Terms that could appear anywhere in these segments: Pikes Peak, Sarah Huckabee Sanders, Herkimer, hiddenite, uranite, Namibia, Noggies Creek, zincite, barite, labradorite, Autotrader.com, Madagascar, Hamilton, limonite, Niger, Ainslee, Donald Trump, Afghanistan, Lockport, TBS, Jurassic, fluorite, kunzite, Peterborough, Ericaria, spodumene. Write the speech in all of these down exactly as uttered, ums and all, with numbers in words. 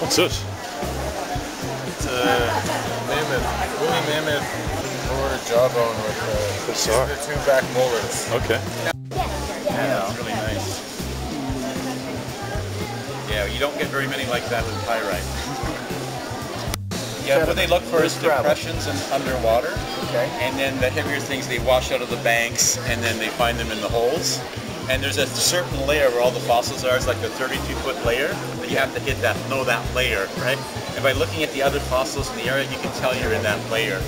What's this? It's a mammoth, woolly mammoth, lower jawbone with uh, bizarre. The two back molars. Okay. Yeah, that's really nice. Yeah, you don't get very many like that with pyrite. Yeah, what they look for is depressions and underwater. Okay. And then the heavier things they wash out of the banks, and then they find them in the holes. And there's a certain layer where all the fossils are. It's like the thirty-two foot layer. But you have to hit that, know that layer, right? And by looking at the other fossils in the area, you can tell you're in that layer.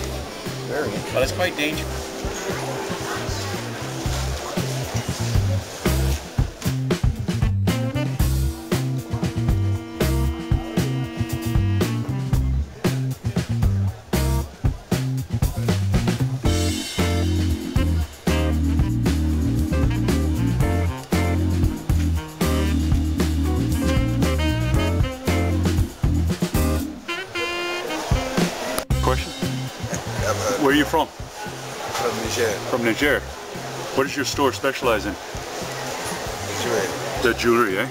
Very interesting. But it's quite dangerous. Where are you from? From Niger. From Niger. What does your store specialize in? The jewelry. The jewelry, eh?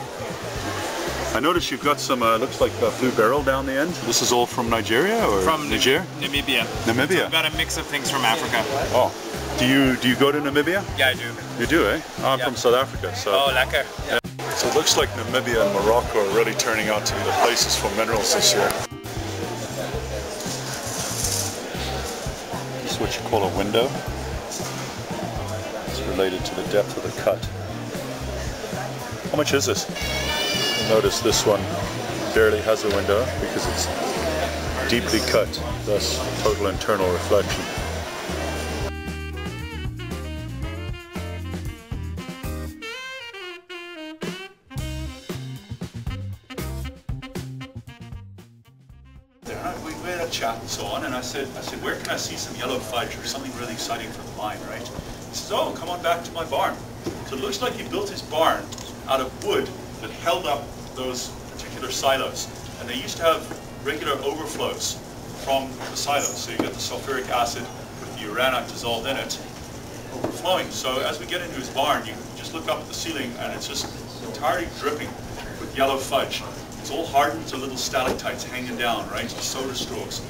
I notice you've got some, uh, looks like a blue barrel down the end. This is all from Nigeria or from Niger? Namibia. Namibia. So we've got a mix of things from Africa. Oh. Do you do you go to Namibia? Yeah, I do. You do, eh? I'm yeah. from South Africa, so. Oh, lekker. Yeah. So it looks like Namibia and Morocco are really turning out to be the places for minerals this year. What you call a window. It's related to the depth of the cut. How much is this? Notice this one barely has a window because it's deeply cut, thus total internal reflection. Chat and so on, and I said, I said, where can I see some yellow fudge or something really exciting from the mine, right? He says, oh, come on back to my barn. So it looks like he built his barn out of wood that held up those particular silos, and they used to have regular overflows from the silos. So you got the sulfuric acid with the uranite dissolved in it overflowing. So as we get into his barn, you just look up at the ceiling, and it's just entirely dripping with yellow fudge. It's all hardened to little stalactites hanging down, right? Soda straws.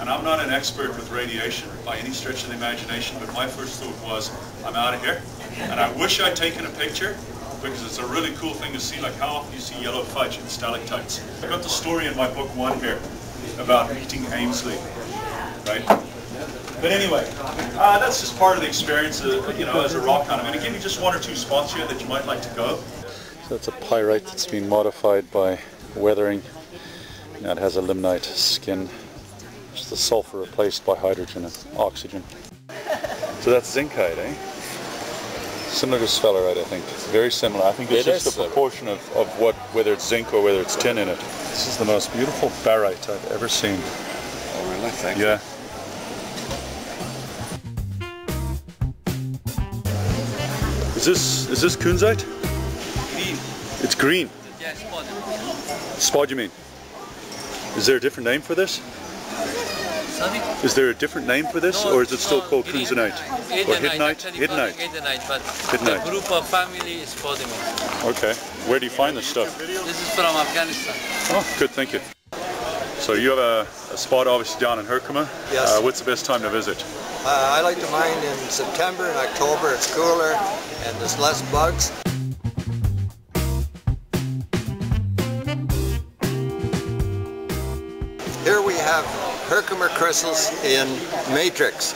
And I'm not an expert with radiation by any stretch of the imagination, but my first thought was, I'm out of here. And I wish I'd taken a picture, because it's a really cool thing to see, like how often you see yellow fudge and stalactites. I've got the story in my book one here about meeting Ainslee, right? But anyway, uh, that's just part of the experience, of, you know, as a rock hound. I'm going to give you just one or two spots here that you might like to go. So that's a pyrite that's been modified by weathering. Now it has a limonite skin, which is the sulfur replaced by hydrogen and oxygen. So that's zincite, eh? Similar to sphalerite, I think. Very similar. I think it's it just the proportion of, of what, whether it's zinc or whether it's tin in it. This is the most beautiful barite I've ever seen. Oh, really? Thank you. Yeah. Is this, is this kunzite? It's green. Yeah, spodumene. Spodumene. Is there a different name for this? Sorry? Is there a different name for this, no, or is it still no, called kunzite? Or hiddenite? Hiddenite. Hiddenite, but hiddenite. The group of family is spodumene. Okay. Where do you find this stuff? This is from Afghanistan. Oh, good, thank you. So you have a, a spot obviously down in Herkimer. Yes. Uh, what's the best time to visit? Uh, I like to mine in September and October. It's cooler and there's less bugs. Here we have Herkimer crystals in matrix.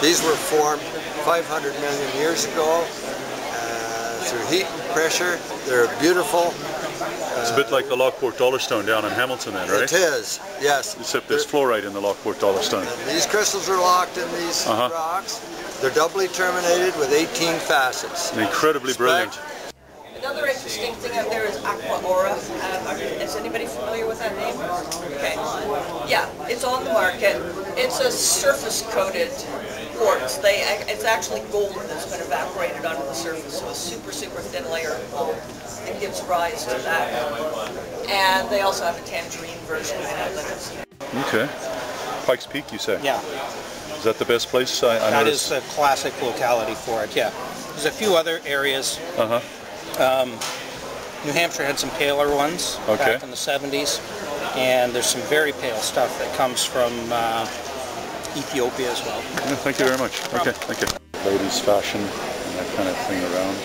These were formed five hundred million years ago uh, through heat and pressure. They're beautiful. Uh, it's a bit like the Lockport dollar stone down in Hamilton then, right? It is, yes. Except there's fluorite in the Lockport dollar stone. These crystals are locked in these uh-huh. rocks. They're doubly terminated with eighteen facets. Incredibly brilliant. Another interesting thing out there is Aqua Aura. Um, is anybody familiar with that name? Okay. Yeah, it's on the market. It's a surface-coated quartz. They, it's actually gold that's been evaporated onto the surface, so a super, super thin layer of gold that gives rise to that. And they also have a tangerine version of that. Okay. Pikes Peak, you say? Yeah. Is that the best place? I, I that noticed. Is a classic locality for it, yeah. There's a few other areas. Uh-huh. Um, New Hampshire had some paler ones okay. back in the seventies, and there's some very pale stuff that comes from uh, Ethiopia as well. Yeah, thank you very much. No okay, thank you. Ladies fashion and that kind of thing around.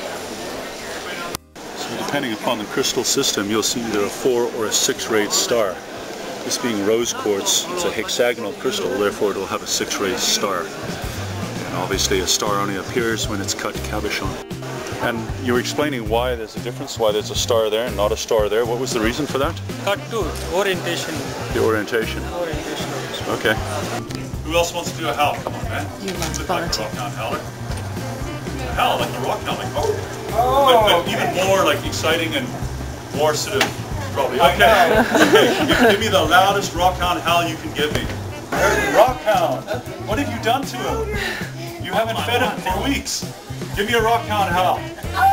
So depending upon the crystal system, you'll see either a four or a six-rayed star. This being rose quartz, it's a hexagonal crystal, therefore it'll have a six-rayed star. And obviously a star only appears when it's cut cabochon. And you were explaining why there's a difference, why there's a star there and not a star there. What was the reason for that? Cut to orientation. The orientation. Orientation. Okay. Who else wants to do a howl? Come on, man. You want like barite. Like the rock howler. A howl, like the rock howler. Like, oh. oh. But, but even more like exciting and more sort of probably. Okay. Okay. Give me the loudest rock hound howl you can give me. Rock hound. What have you done to him? You haven't fed him for weeks. Give me a rock hound howl. Oh,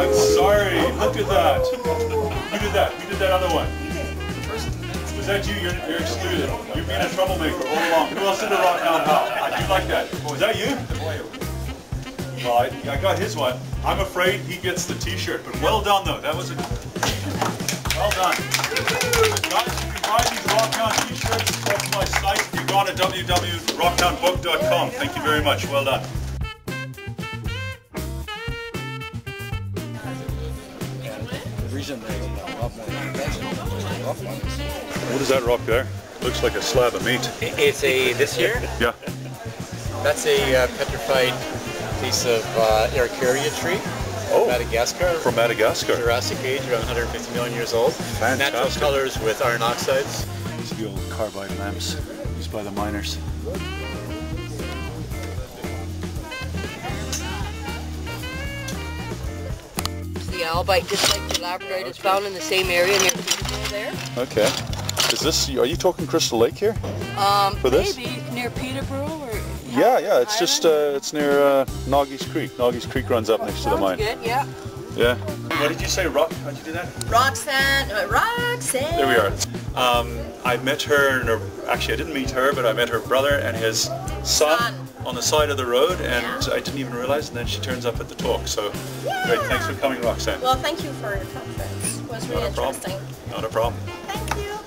I'm sorry, look at that. Who did that? Who did that other one? Was that you? You're, you're excluded. You've been a troublemaker all along. Who else did a rock hound howl? I do like that. Was that you? Well, I, I got his one. I'm afraid he gets the t-shirt, but well done though. That was a... Well done. Guys, you can buy these rock hound t-shirts from my site. Go on to w w w dot rock hound book dot com. Thank you very much. Well done. What is that rock there? Looks like a slab of meat. It's a this year? Yeah. That's a uh, petrified piece of uh, Ericaria tree. Oh, Madagascar. From Madagascar. Jurassic age, around one hundred fifty million years old. Fantastic. Natural colors with iron oxides. These are the old carbide lamps used by the miners. The albite, just like the labradorite, okay. is found in the same area near Peterborough there. Okay. Is this, are you talking Crystal Lake here? Um, For this? Maybe near Peterborough or... Yeah, yeah, it's Island? just, uh, it's near uh, Noggies Creek. Noggies Creek runs up oh, next to the mine. Good, yeah. Yeah. What did you say, Rock? How'd you do that? Roxanne, uh, Roxanne. There we are. Um, I met her, and her, actually I didn't meet her, but I met her brother and his son, son. on the side of the road, and yeah. I didn't even realize, and then she turns up at the talk, so yeah. great, thanks for coming, Roxanne. Well, thank you for your conference. It was really Not interesting. Not a problem. Not a problem. Thank you.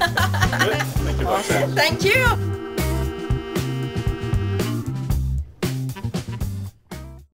Good. Thank you, Roxanne. Thank you.